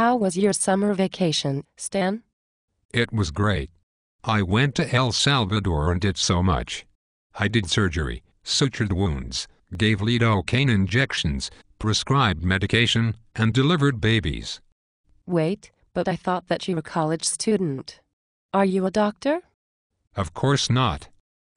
How was your summer vacation, Stan? It was great. I went to El Salvador and did so much. I did surgery, sutured wounds, gave lidocaine injections, prescribed medication, and delivered babies. Wait, but I thought that you were a college student. Are you a doctor? Of course not.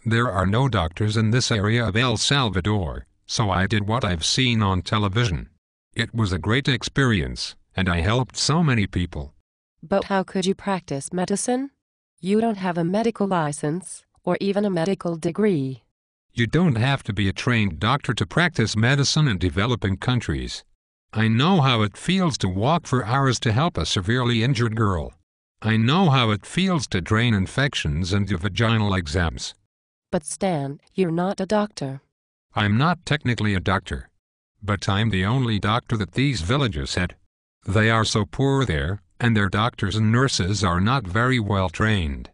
There are no doctors in this area of El Salvador, so I did what I've seen on television. It was a great experience, and I helped so many people. But how could you practice medicine? You don't have a medical license, or even a medical degree. You don't have to be a trained doctor to practice medicine in developing countries. I know how it feels to walk for hours to help a severely injured girl. I know how it feels to drain infections and do vaginal exams. But Stan, you're not a doctor. I'm not technically a doctor. But I'm the only doctor that these villagers had. They are so poor there, and their doctors and nurses are not very well trained.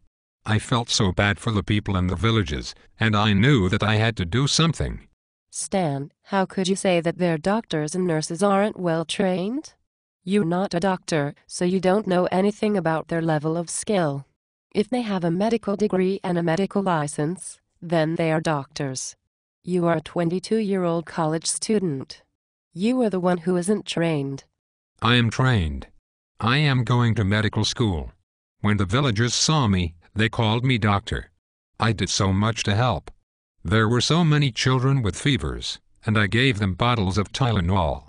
I felt so bad for the people in the villages, and I knew that I had to do something. Stan, how could you say that their doctors and nurses aren't well trained? You're not a doctor, so you don't know anything about their level of skill. If they have a medical degree and a medical license, then they are doctors. You are a 22-year-old college student. You are the one who isn't trained. I am trained. I am going to medical school. When the villagers saw me, they called me doctor. I did so much to help. There were so many children with fevers, and I gave them bottles of Tylenol.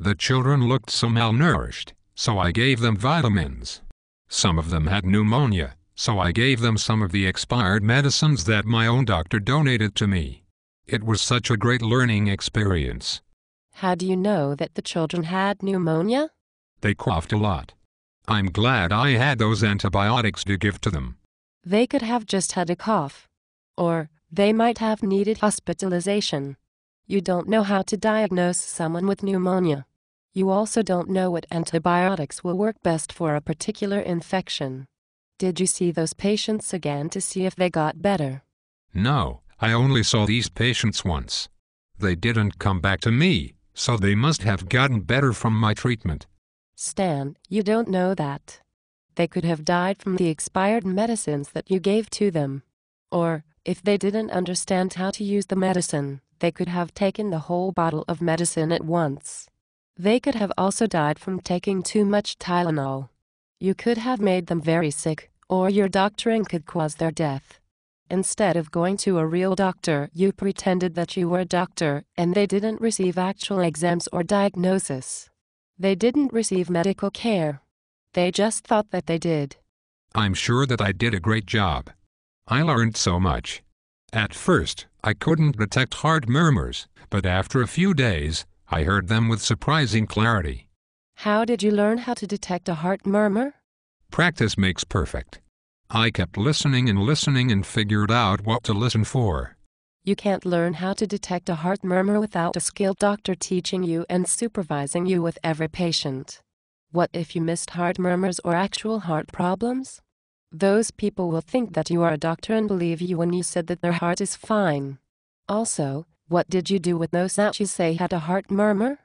The children looked so malnourished, so I gave them vitamins. Some of them had pneumonia, so I gave them some of the expired medicines that my own doctor donated to me. It was such a great learning experience. How do you know that the children had pneumonia? They coughed a lot. I'm glad I had those antibiotics to give to them. They could have just had a cough. Or, they might have needed hospitalization. You don't know how to diagnose someone with pneumonia. You also don't know what antibiotics will work best for a particular infection. Did you see those patients again to see if they got better? No, I only saw these patients once. They didn't come back to me, so they must have gotten better from my treatment. Stan, you don't know that. They could have died from the expired medicines that you gave to them. Or, if they didn't understand how to use the medicine, they could have taken the whole bottle of medicine at once. They could have also died from taking too much Tylenol. You could have made them very sick, or your doctoring could cause their death. Instead of going to a real doctor, you pretended that you were a doctor, and they didn't receive actual exams or diagnosis. They didn't receive medical care. They just thought that they did. I'm sure that I did a great job. I learned so much. At first, I couldn't detect heart murmurs, but after a few days, I heard them with surprising clarity. How did you learn how to detect a heart murmur? Practice makes perfect. I kept listening and listening and figured out what to listen for. You can't learn how to detect a heart murmur without a skilled doctor teaching you and supervising you with every patient. What if you missed heart murmurs or actual heart problems? Those people will think that you are a doctor and believe you when you said that their heart is fine. Also, what did you do with those that you say had a heart murmur?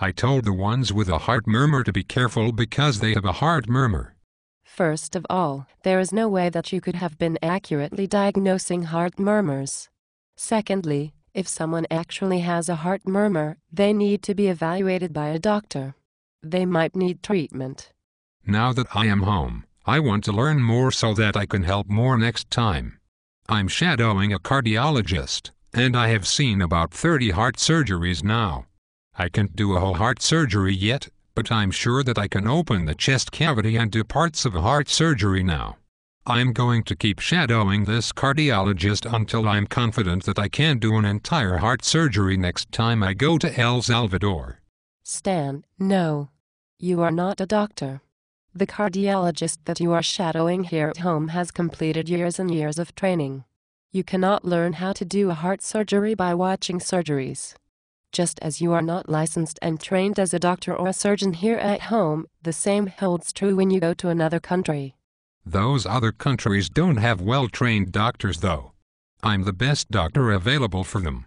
I told the ones with a heart murmur to be careful because they have a heart murmur. First of all, there is no way that you could have been accurately diagnosing heart murmurs. Secondly, if someone actually has a heart murmur, they need to be evaluated by a doctor. They might need treatment. Now that I am home, I want to learn more so that I can help more next time. I'm shadowing a cardiologist, and I have seen about 30 heart surgeries now. I can't do a whole heart surgery yet, but I'm sure that I can open the chest cavity and do parts of a heart surgery now. I'm going to keep shadowing this cardiologist until I'm confident that I can do an entire heart surgery next time I go to El Salvador. Stan, no. You are not a doctor. The cardiologist that you are shadowing here at home has completed years and years of training. You cannot learn how to do a heart surgery by watching surgeries. Just as you are not licensed and trained as a doctor or a surgeon here at home, the same holds true when you go to another country. Those other countries don't have well-trained doctors though. I'm the best doctor available for them.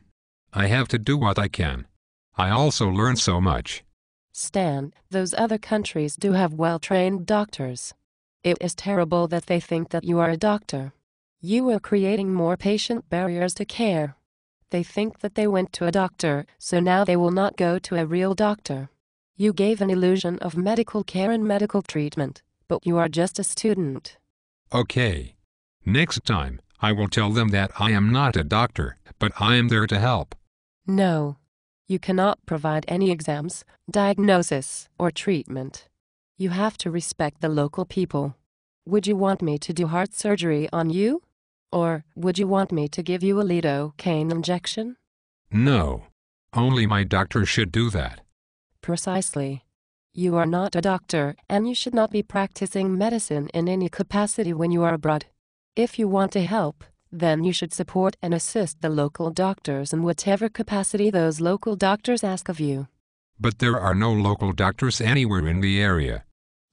I have to do what I can. I also learn so much. stand, those other countries do have well-trained doctors. It is terrible that they think that you are a doctor. You are creating more patient barriers to care. They think that they went to a doctor, so now they will not go to a real doctor. You gave an illusion of medical care and medical treatment, but you are just a student. Okay. Next time, I will tell them that I am not a doctor, but I am there to help. No. You cannot provide any exams, diagnosis, or treatment. You have to respect the local people. Would you want me to do heart surgery on you? Or would you want me to give you a lidocaine injection? No. Only my doctor should do that. Precisely. You are not a doctor, and you should not be practicing medicine in any capacity when you are abroad. If you want to help, then you should support and assist the local doctors in whatever capacity those local doctors ask of you. But there are no local doctors anywhere in the area.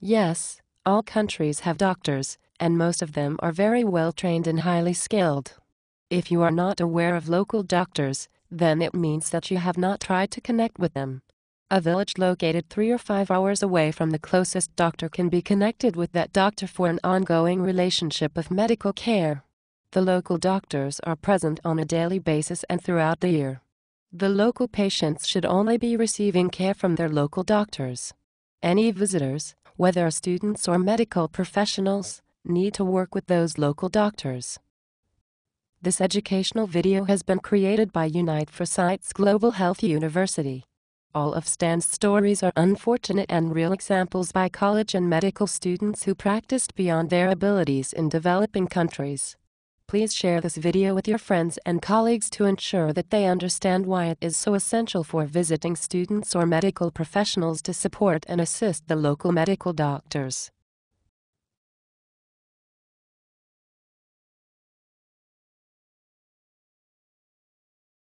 Yes, all countries have doctors, and most of them are very well trained and highly skilled. If you are not aware of local doctors, then it means that you have not tried to connect with them. A village located 3 or 5 hours away from the closest doctor can be connected with that doctor for an ongoing relationship of medical care. The local doctors are present on a daily basis and throughout the year. The local patients should only be receiving care from their local doctors. Any visitors, whether students or medical professionals, need to work with those local doctors. This educational video has been created by Unite for Sight's Global Health University. All of Stan's stories are unfortunate and real examples by college and medical students who practiced beyond their abilities in developing countries. Please share this video with your friends and colleagues to ensure that they understand why it is so essential for visiting students or medical professionals to support and assist the local medical doctors.